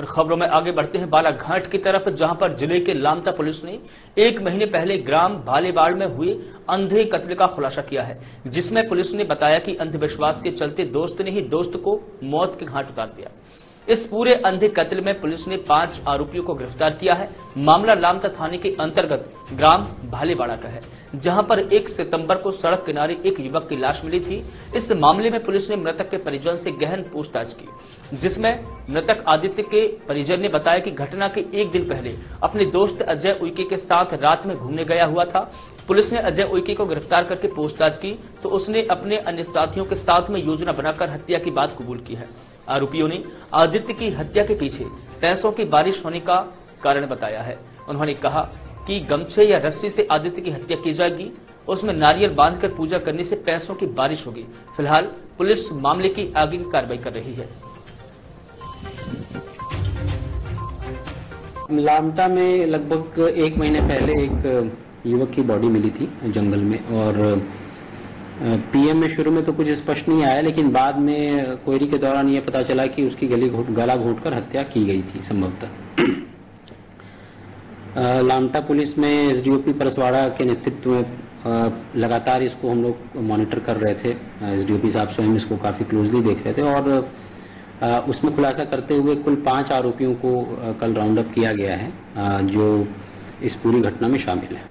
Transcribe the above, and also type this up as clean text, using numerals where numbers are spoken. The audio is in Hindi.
और खबरों में आगे बढ़ते हैं बालाघाट की तरफ, जहां पर जिले के लामटा पुलिस ने एक महीने पहले ग्राम भालेबाड़ में हुए अंधे कत्ल का खुलासा किया है, जिसमें पुलिस ने बताया कि अंधविश्वास के चलते दोस्त ने ही दोस्त को मौत के घाट उतार दिया। इस पूरे अंधे कत्ल में पुलिस ने 5 आरोपियों को गिरफ्तार किया है। मामला लामटा थाने के अंतर्गत ग्राम भालेवाड़ा का है, जहां पर 1 सितंबर को सड़क किनारे एक युवक की लाश मिली थी। इस मामले में पुलिस ने मृतक के परिजन से गहन पूछताछ की, जिसमें मृतक आदित्य के परिजन ने बताया कि घटना के एक दिन पहले अपने दोस्त अजय उइके के साथ रात में घूमने गया हुआ था। पुलिस ने अजय उइके को गिरफ्तार करके पूछताछ की तो उसने अपने अन्य साथियों के साथ में योजना बनाकर हत्या की बात कबूल की है। आरोपियों ने आदित्य की हत्या के पीछे पैसों की बारिश होने का कारण बताया है। उन्होंने कहा कि गमछे या रस्सी से आदित्य की हत्या की जाएगी, उसमें नारियल बांधकर पूजा करने से पैसों की बारिश होगी। फिलहाल पुलिस मामले की आगे की कार्रवाई कर रही है। लामटा में लगभग 1 महीने पहले एक युवक की बॉडी मिली थी जंगल में, और पीएम में शुरू में तो कुछ स्पष्ट नहीं आया, लेकिन बाद में क्वेरी के दौरान यह पता चला कि उसकी गला घोंटकर हत्या की गई थी संभवतः। लामटा पुलिस में एसडीओपी परसवाड़ा के नेतृत्व में लगातार इसको हम लोग मॉनिटर कर रहे थे। एसडीओपी साहब स्वयं इसको काफी क्लोजली देख रहे थे, और उसमें खुलासा करते हुए कुल 5 आरोपियों को कल राउंड अप किया गया है जो इस पूरी घटना में शामिल है।